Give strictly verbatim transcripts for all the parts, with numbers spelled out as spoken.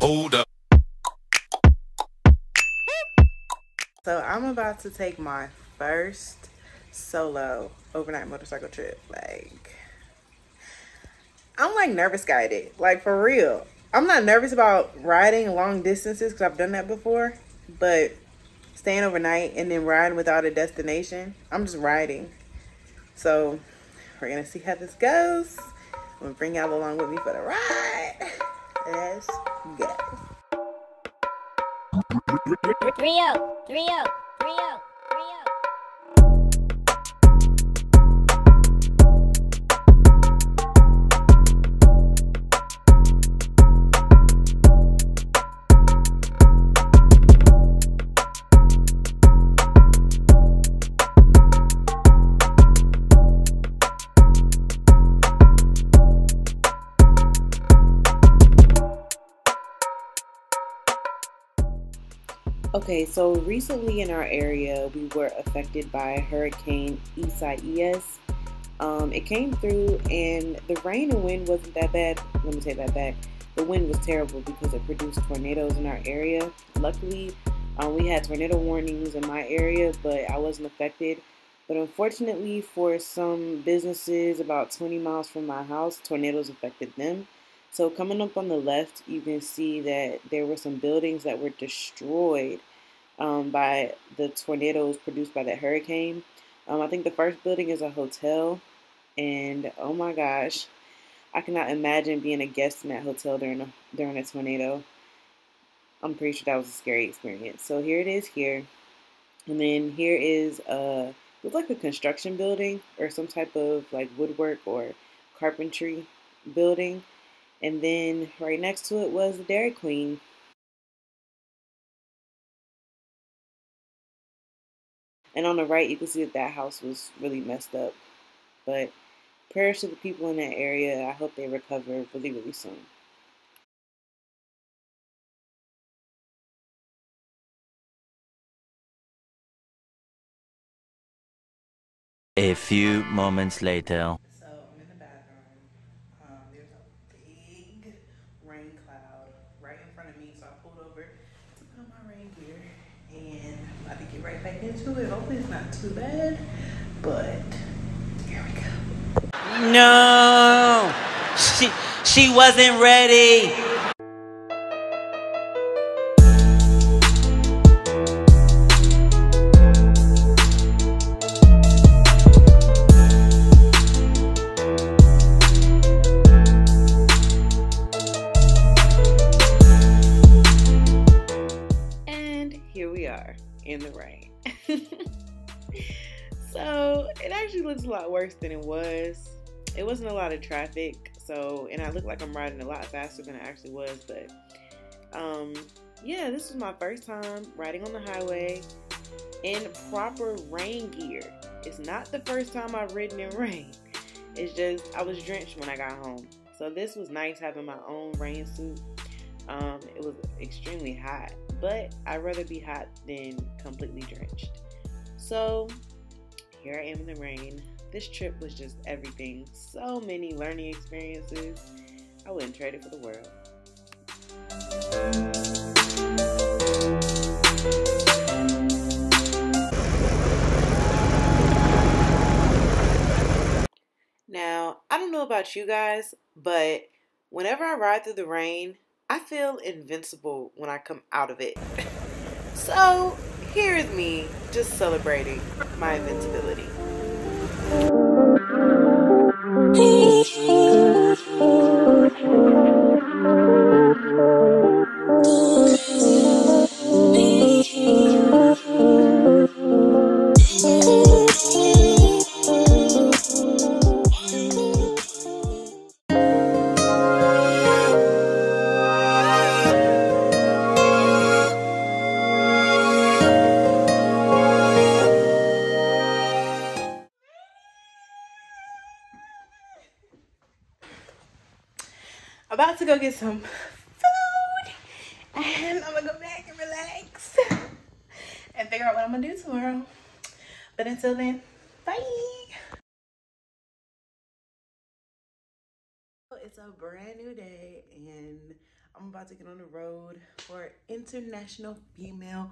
Hold up. So I'm about to take my first solo overnight motorcycle trip. Like, I'm like nervous guided, like for real. I'm not nervous about riding long distances because I've done that before, but staying overnight and then riding without a destination, I'm just riding. So we're gonna see how this goes. I'm gonna bring y'all along with me for the ride. Let's go. Three-oh, three-oh, three-oh. Okay, so recently in our area, we were affected by Hurricane Isaias. Um, it came through and the rain and wind wasn't that bad. Let me take that back. The wind was terrible because it produced tornadoes in our area. Luckily, um, we had tornado warnings in my area, but I wasn't affected. But unfortunately for some businesses about twenty miles from my house, tornadoes affected them. So coming up on the left, you can see that there were some buildings that were destroyed um, by the tornadoes produced by that hurricane. Um, I think the first building is a hotel, and oh my gosh, I cannot imagine being a guest in that hotel during a, during a tornado. I'm pretty sure that was a scary experience. So here it is here, and then here is a, it was like a construction building or some type of like woodwork or carpentry building. And then right next to it was the Dairy Queen. And on the right, you can see that that house was really messed up. But prayers to the people in that area. I hope they recover really, really soon. A few moments later. Right back into it. Hopefully it's not too bad, but here we go. No, she she wasn't ready. In the rain. So it actually looks a lot worse than it was. It wasn't a lot of traffic, so, and I look like I'm riding a lot faster than I actually was, but um yeah, this was my first time riding on the highway in proper rain gear. It's not the first time I've ridden in rain. It's just I was drenched when I got home, so this was nice having my own rain suit. Um it was extremely hot, but I'd rather be hot than completely drenched. So here I am in the rain. This trip was just everything. So many learning experiences. I wouldn't trade it for the world. Now, I don't know about you guys, but whenever I ride through the rain, I feel invincible when I come out of it. So here is me just celebrating my invincibility. About to go get some food, and I'm gonna go back and relax and figure out what I'm gonna do tomorrow. But until then, bye. It's a brand new day, and I'm about to get on the road for International Female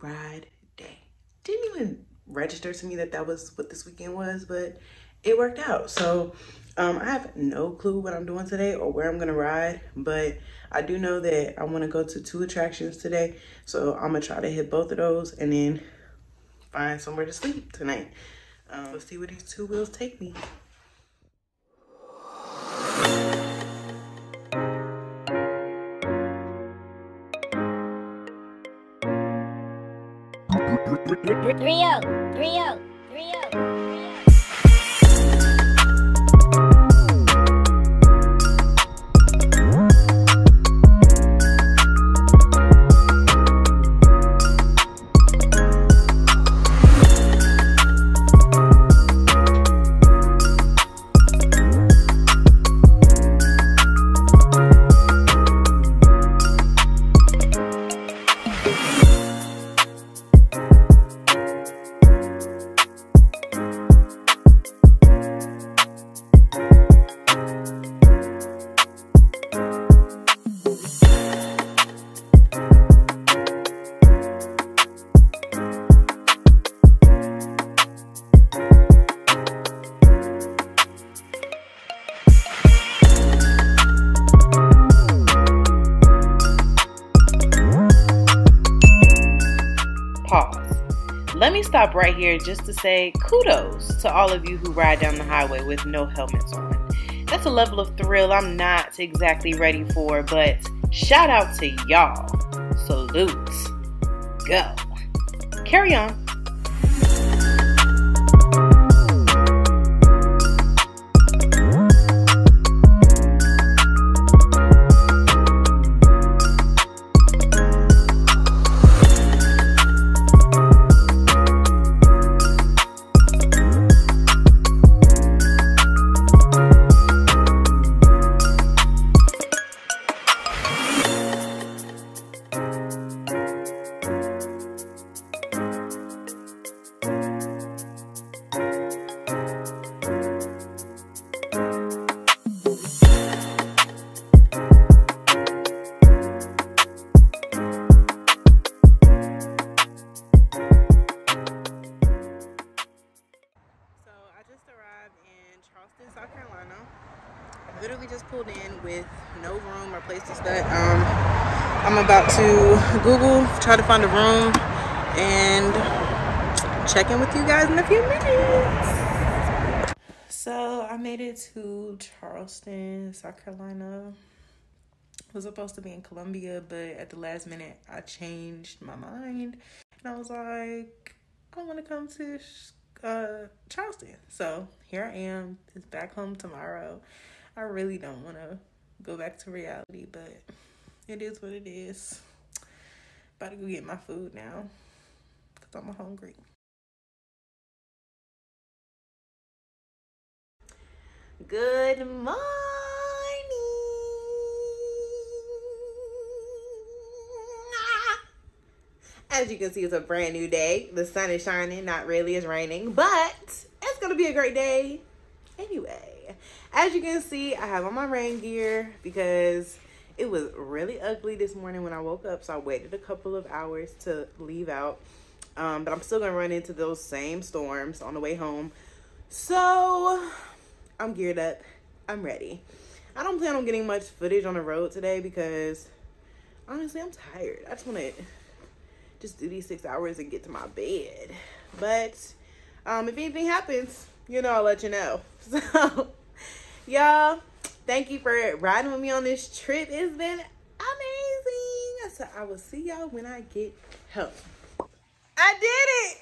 Ride Day. Didn't even register to me that that was what this weekend was, but it worked out. So um, I have no clue what I'm doing today or where I'm gonna ride, but I do know that I wanna go to two attractions today. So I'm gonna try to hit both of those and then find somewhere to sleep tonight. Um, let's see where these two wheels take me. three oh, three oh. Let me stop right here just to say kudos to all of you who ride down the highway with no helmets on. That's a level of thrill I'm not exactly ready for, but shout out to y'all. Salute. Go. Carry on. Literally just pulled in with no room or place to stay. Um, I'm about to Google, try to find a room, and check in with you guys in a few minutes. So I made it to Charleston, South Carolina. I was supposed to be in Columbia, but at the last minute, I changed my mind. And I was like, I want to come to uh, Charleston. So here I am. It's back home tomorrow. I really don't want to go back to reality, but it is what it is. About to go get my food now because I'm hungry. Good morning. As you can see, it's a brand new day. The sun is shining. Not really, it's raining, but it's going to be a great day anyway. As you can see, I have on my rain gear because it was really ugly this morning when I woke up, so I waited a couple of hours to leave out, um, but I'm still gonna run into those same storms on the way home. So I'm geared up, I'm ready. I don't plan on getting much footage on the road today because honestly I'm tired. I just want to just do these six hours and get to my bed, but um, if anything happens, you know, I'll let you know. So y'all, thank you for riding with me on this trip. It's been amazing. So I will see y'all when I get home. I did it.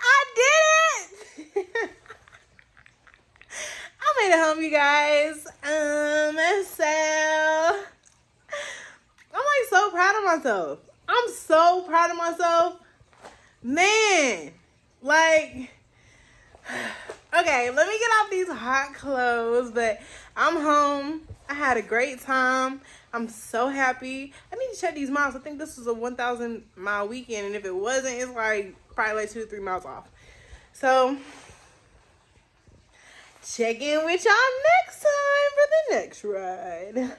I did it. I made it home, you guys. Um, so I'm like so proud of myself. I'm so proud of myself. Man, like... Okay, let me get off these hot clothes, but I'm home. I had a great time. I'm so happy. I need to check these miles. I think this was a one thousand mile weekend, and if it wasn't, it's like probably like two to three miles off. So check in with y'all next time for the next ride.